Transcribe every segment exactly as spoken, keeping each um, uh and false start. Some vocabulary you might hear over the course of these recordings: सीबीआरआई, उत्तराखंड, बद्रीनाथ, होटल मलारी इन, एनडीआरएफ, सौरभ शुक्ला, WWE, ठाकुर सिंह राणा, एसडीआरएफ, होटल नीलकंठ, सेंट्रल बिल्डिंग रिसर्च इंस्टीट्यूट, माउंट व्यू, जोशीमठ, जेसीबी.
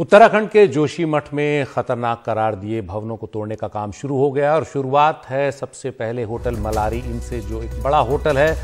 उत्तराखंड के जोशीमठ में खतरनाक करार दिए भवनों को तोड़ने का काम शुरू हो गया और शुरुआत है सबसे पहले होटल मलारी इन से, जो एक बड़ा होटल है,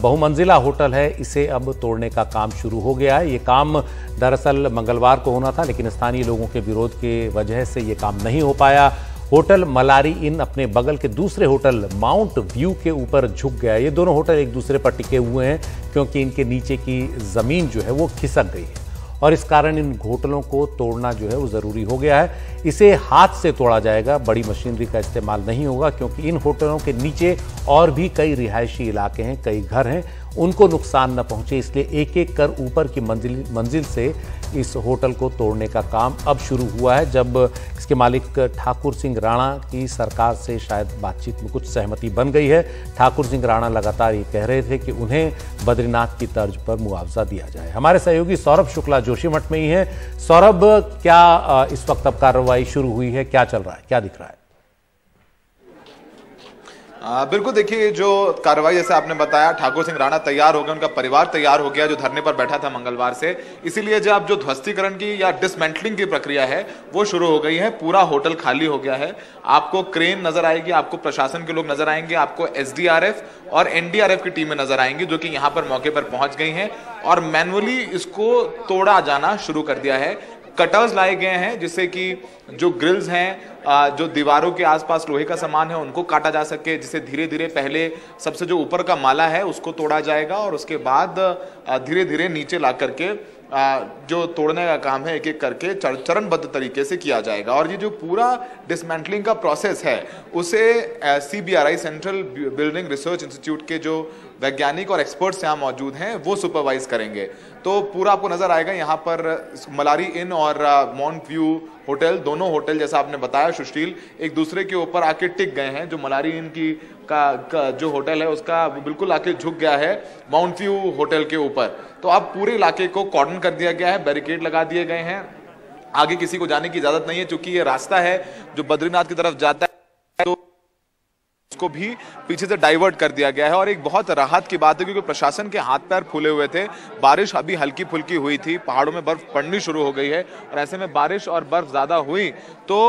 बहुमंजिला होटल है। इसे अब तोड़ने का काम शुरू हो गया है। ये काम दरअसल मंगलवार को होना था, लेकिन स्थानीय लोगों के विरोध के वजह से ये काम नहीं हो पाया। होटल मलारी इन अपने बगल के दूसरे होटल माउंट व्यू के ऊपर झुक गया। ये दोनों होटल एक दूसरे पर टिके हुए हैं क्योंकि इनके नीचे की ज़मीन जो है वो खिसक गई है और इस कारण इन होटलों को तोड़ना जो है वो ज़रूरी हो गया है। इसे हाथ से तोड़ा जाएगा, बड़ी मशीनरी का इस्तेमाल नहीं होगा क्योंकि इन होटलों के नीचे और भी कई रिहायशी इलाके हैं, कई घर हैं, उनको नुकसान न पहुंचे, इसलिए एक एक कर ऊपर की मंजिल मंजिल से इस होटल को तोड़ने का काम अब शुरू हुआ है। जब इसके मालिक ठाकुर सिंह राणा की सरकार से शायद बातचीत में कुछ सहमति बन गई है। ठाकुर सिंह राणा लगातार ये कह रहे थे कि उन्हें बद्रीनाथ की तर्ज पर मुआवजा दिया जाए। हमारे सहयोगी सौरभ शुक्ला जोशीमठ में ही है। सौरभ, क्या इस वक्त अब कार्रवाई शुरू हुई है? क्या चल रहा है, क्या दिख रहा है? आ, बिल्कुल, देखिए जो कार्रवाई जैसे आपने बताया, ठाकुर सिंह राणा तैयार हो गए, उनका परिवार तैयार हो गया जो धरने पर बैठा था मंगलवार से। इसीलिए जब जो ध्वस्तीकरण की या डिसमेंटलिंग की प्रक्रिया है वो शुरू हो गई है। पूरा होटल खाली हो गया है। आपको क्रेन नजर आएगी, आपको प्रशासन के लोग नजर आएंगे, आपको एसडीआरएफ और एनडीआरएफ की टीमें नजर आएंगी जो कि यहाँ पर मौके पर पहुंच गई हैं और मैनुअली इसको तोड़ा जाना शुरू कर दिया है। कटर्स लाए गए हैं जिससे कि जो ग्रिल्स हैं, जो दीवारों के आसपास लोहे का सामान है, उनको काटा जा सके, जिससे धीरे धीरे पहले सबसे जो ऊपर का माला है उसको तोड़ा जाएगा और उसके बाद धीरे धीरे नीचे ला करके जो तोड़ने का काम है एक एक करके चरणबद्ध तरीके से किया जाएगा। और ये जो पूरा डिसमेंटलिंग का प्रोसेस है उसे सीबीआरआई सेंट्रल बिल्डिंग रिसर्च इंस्टीट्यूट के जो वैज्ञानिक और एक्सपर्ट्स यहाँ मौजूद हैं वो सुपरवाइज करेंगे। तो पूरा आपको नजर आएगा यहाँ पर मलारी इन और माउंट व्यू होटल, दोनों होटल जैसा आपने बताया सुशील, एक दूसरे के ऊपर आके टिक गए हैं। जो मलारी इन की का, का जो होटल है उसका बिल्कुल आके झुक गया है माउंट व्यू होटल के ऊपर। तो अब पूरे इलाके को कॉर्डन कर दिया गया है, बैरिकेड लगा दिए गए हैं, आगे किसी को जाने की इजाजत नहीं है क्योंकि ये रास्ता है जो बद्रीनाथ की तरफ जाता है तो उसको भी पीछे से डाइवर्ट कर दिया गया है। और एक बहुत राहत की बात है क्योंकि प्रशासन के हाथ पैर फूले हुए थे, बारिश अभी हल्की फुल्की हुई थी, पहाड़ों में बर्फ पड़नी शुरू हो गई है और ऐसे में बारिश और बर्फ ज्यादा हुई तो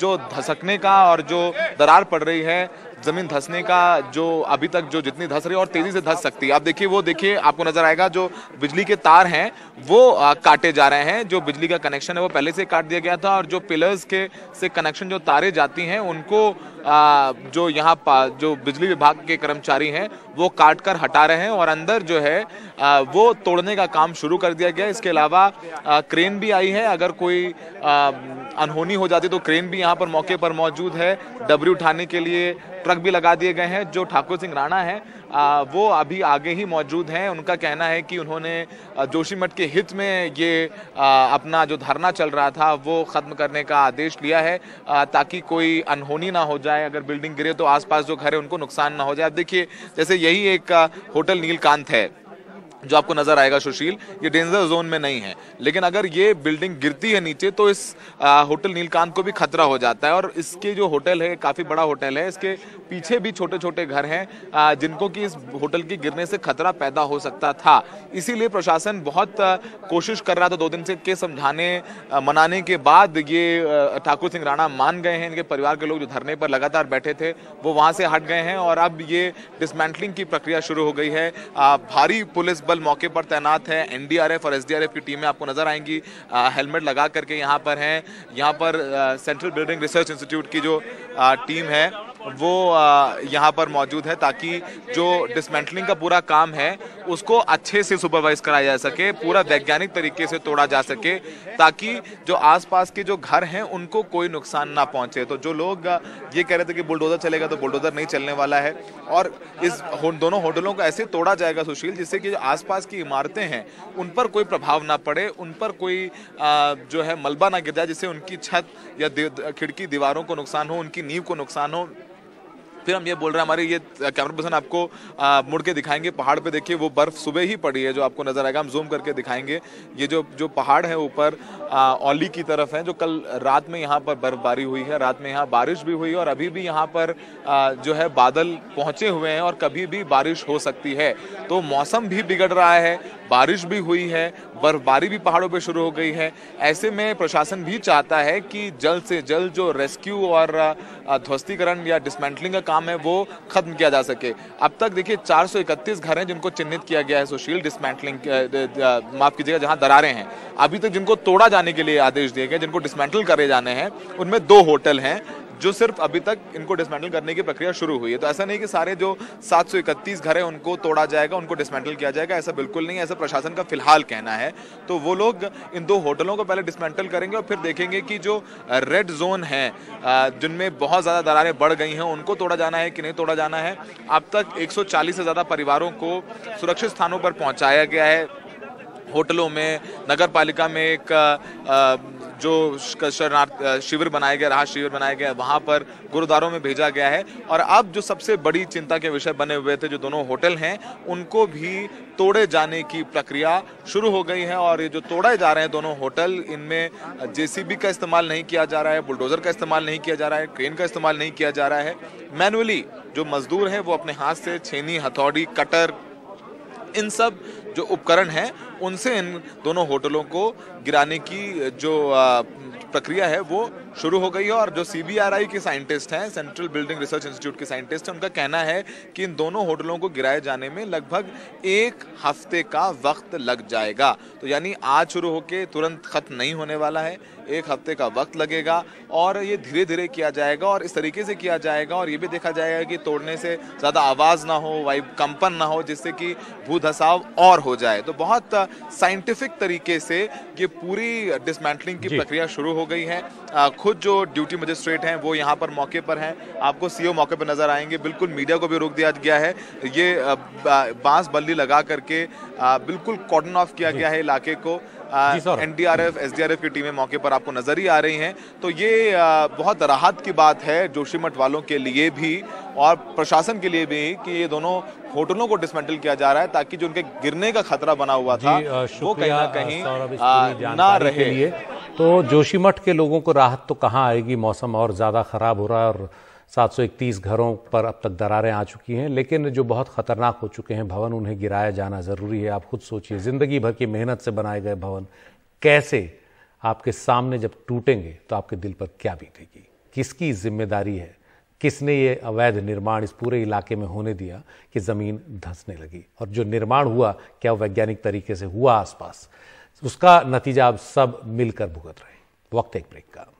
जो धसकने का और जो दरार पड़ रही है, जमीन धंसने का जो अभी तक जो जितनी धंस रही है और तेजी से धंस सकती है। आप देखिए वो देखिए आपको नजर आएगा जो बिजली के तार हैं वो आ, काटे जा रहे हैं। जो बिजली का कनेक्शन है वो पहले से काट दिया गया था और जो पिलर्स के से कनेक्शन जो तारे जाती हैं उनको आ, जो यहाँ जो बिजली विभाग के कर्मचारी हैं वो काट कर हटा रहे हैं और अंदर जो है आ, वो तोड़ने का काम शुरू कर दिया गया। इसके अलावा आ, क्रेन भी आई है, अगर कोई आ, अनहोनी हो जाती तो क्रेन भी यहाँ पर मौके पर मौजूद है, डबरी उठाने के लिए ट्रक भी लगा दिए गए हैं। जो ठाकुर सिंह राणा हैं वो अभी आगे ही मौजूद हैं। उनका कहना है कि उन्होंने जोशीमठ के हित में ये अपना जो धरना चल रहा था वो खत्म करने का आदेश लिया है ताकि कोई अनहोनी ना हो जाए, अगर बिल्डिंग गिरे तो आसपास जो घर है उनको नुकसान ना हो जाए। आप देखिए जैसे यही एक होटल नीलकंठ है जो आपको नजर आएगा सुशील, ये डेंजर जोन में नहीं है लेकिन अगर ये बिल्डिंग गिरती है नीचे तो इस आ, होटल नीलकंठ को भी खतरा हो जाता है। और इसके जो होटल है काफ़ी बड़ा होटल है, इसके पीछे भी छोटे छोटे घर हैं आ, जिनको कि इस होटल के गिरने से खतरा पैदा हो सकता था। इसीलिए प्रशासन बहुत आ, कोशिश कर रहा था दो दिन से के समझाने आ, मनाने के बाद ये ठाकुर सिंह राणा मान गए हैं। इनके परिवार के लोग जो धरने पर लगातार बैठे थे वो वहाँ से हट गए हैं और अब ये डिसमेंटलिंग की प्रक्रिया शुरू हो गई है। आ, भारी पुलिस बल मौके पर तैनात है, एनडीआरएफ और एसडीआरएफ की टीमें आपको नजर आएंगी, आ, हेलमेट लगा करके यहाँ पर हैं। यहाँ पर आ, सेंट्रल बिल्डिंग रिसर्च इंस्टीट्यूट की जो आ, टीम है वो यहाँ पर मौजूद है ताकि जो डिसमेंटलिंग का पूरा काम है उसको अच्छे से सुपरवाइज कराया जा सके, पूरा वैज्ञानिक तरीके से तोड़ा जा सके ताकि जो आसपास के जो घर हैं उनको कोई नुकसान ना पहुँचे। तो जो लोग ये कह रहे थे कि बुलडोज़र चलेगा तो बुलडोज़र नहीं चलने वाला है और इस दोनों होटलों को ऐसे तोड़ा जाएगा सुशील जिससे कि जो आसपास की इमारतें हैं उन पर कोई प्रभाव ना पड़े, उन पर कोई जो है मलबा ना गिर जाए जिससे उनकी छत या खिड़की दीवारों को नुकसान हो, उनकी नींव को नुकसान हो। फिर हम ये बोल रहे हैं, हमारे ये कैमरा पर्सन आपको आ, मुड़ के दिखाएंगे, पहाड़ पे देखिए वो बर्फ़ सुबह ही पड़ी है जो आपको नज़र आएगा, हम जूम करके दिखाएंगे। ये जो जो पहाड़ है ऊपर ओली की तरफ है, जो कल रात में यहाँ पर बर्फबारी हुई है, रात में यहाँ बारिश भी हुई और अभी भी यहाँ पर आ, जो है बादल पहुँचे हुए हैं और कभी भी बारिश हो सकती है। तो मौसम भी बिगड़ रहा है, बारिश भी हुई है, बर्फबारी भी पहाड़ों पे शुरू हो गई है। ऐसे में प्रशासन भी चाहता है कि जल्द से जल्द जो रेस्क्यू और ध्वस्तीकरण या डिसमेंटलिंग का काम है वो खत्म किया जा सके। अब तक देखिए चार सौ इकतीस घर हैं जिनको चिन्हित किया गया है, सुशील डिसमेंटलिंग माफ कीजिएगा जहाँ दरारें हैं। अभी तक जिनको तोड़ा जाने के लिए आदेश दिए गए, जिनको डिसमेंटल करे जाने हैं, उनमें दो होटल हैं जो सिर्फ अभी तक इनको डिसमेंटल करने की प्रक्रिया शुरू हुई है। तो ऐसा नहीं कि सारे जो सात सौ इकतीस घर हैं उनको तोड़ा जाएगा, उनको डिसमेंटल किया जाएगा, ऐसा बिल्कुल नहीं है, ऐसा प्रशासन का फिलहाल कहना है। तो वो लोग इन दो होटलों को पहले डिसमेंटल करेंगे और फिर देखेंगे कि जो रेड जोन हैं जिनमें बहुत ज़्यादा दरारें बढ़ गई हैं उनको तोड़ा जाना है कि नहीं तोड़ा जाना है। अब तक एक सौ चालीस से ज़्यादा परिवारों को सुरक्षित स्थानों पर पहुँचाया गया है। होटलों में, नगर पालिका में एक जो शरणार्थी शिविर बनाए गए, राहत शिविर बनाए गए, वहाँ पर गुरुद्वारों में भेजा गया है। और अब जो सबसे बड़ी चिंता के विषय बने हुए थे जो दोनों होटल हैं, उनको भी तोड़े जाने की प्रक्रिया शुरू हो गई है। और ये जो तोड़े जा रहे हैं दोनों होटल, इनमें जेसीबी का इस्तेमाल नहीं किया जा रहा है, बुलडोज़र का इस्तेमाल नहीं किया जा रहा है, क्रेन का इस्तेमाल नहीं किया जा रहा है। मैनुअली जो मजदूर हैं वो अपने हाथ से छेनी, हथौड़ी, कटर, इन सब जो उपकरण हैं उनसे इन दोनों होटलों को गिराने की जो प्रक्रिया है वो शुरू हो गई है। और जो सीबीआरआई के साइंटिस्ट हैं, सेंट्रल बिल्डिंग रिसर्च इंस्टीट्यूट के साइंटिस्ट हैं, उनका कहना है कि इन दोनों होटलों को गिराए जाने में लगभग एक हफ्ते का वक्त लग जाएगा। तो यानी आज शुरू होकर तुरंत खत्म नहीं होने वाला है, एक हफ्ते का वक्त लगेगा और ये धीरे धीरे किया जाएगा और इस तरीके से किया जाएगा। और ये भी देखा जाएगा कि तोड़ने से ज़्यादा आवाज़ ना हो, वाइब कंपन ना हो, जिससे कि भू धसाव और हो जाए। तो बहुत साइंटिफिक तरीके से ये पूरी डिसमेंटलिंग की प्रक्रिया शुरू हो गई है। आ, खुद जो ड्यूटी मजिस्ट्रेट हैं वो यहाँ पर मौके पर हैं, आपको सीओ मौके पर नजर आएंगे। बिल्कुल मीडिया को भी रोक दिया गया है, ये बांस बल्ली लगा करके आ, बिल्कुल कॉर्डन ऑफ किया गया है इलाके को। एनडीआरएफ, एसडीआरएफ की टीमें मौके पर आपको नजर ही आ रही हैं। तो ये आ, बहुत राहत की बात है जोशीमठ वालों के लिए भी और प्रशासन के लिए भी कि ये दोनों होटलों को डिसमेंटल किया जा रहा है ताकि जो उनके गिरने का खतरा बना हुआ था वो कहीं ना कहीं ना रहे। तो जोशीमठ के लोगों को राहत तो कहाँ आएगी, मौसम और ज़्यादा ख़राब हो रहा है और सात सौ इकतीस घरों पर अब तक दरारें आ चुकी हैं, लेकिन जो बहुत ख़तरनाक हो चुके हैं भवन, उन्हें गिराया जाना ज़रूरी है। आप खुद सोचिए, ज़िंदगी भर की मेहनत से बनाए गए भवन कैसे आपके सामने जब टूटेंगे तो आपके दिल पर क्या बीतेगी, किसकी जिम्मेदारी है, किसने ये अवैध निर्माण इस पूरे इलाके में होने दिया कि ज़मीन धंसने लगी, और जो निर्माण हुआ क्या वैज्ञानिक तरीके से हुआ आसपास, उसका नतीजा आप सब मिलकर भुगत रहे हैं। वक्त एक ब्रेक का।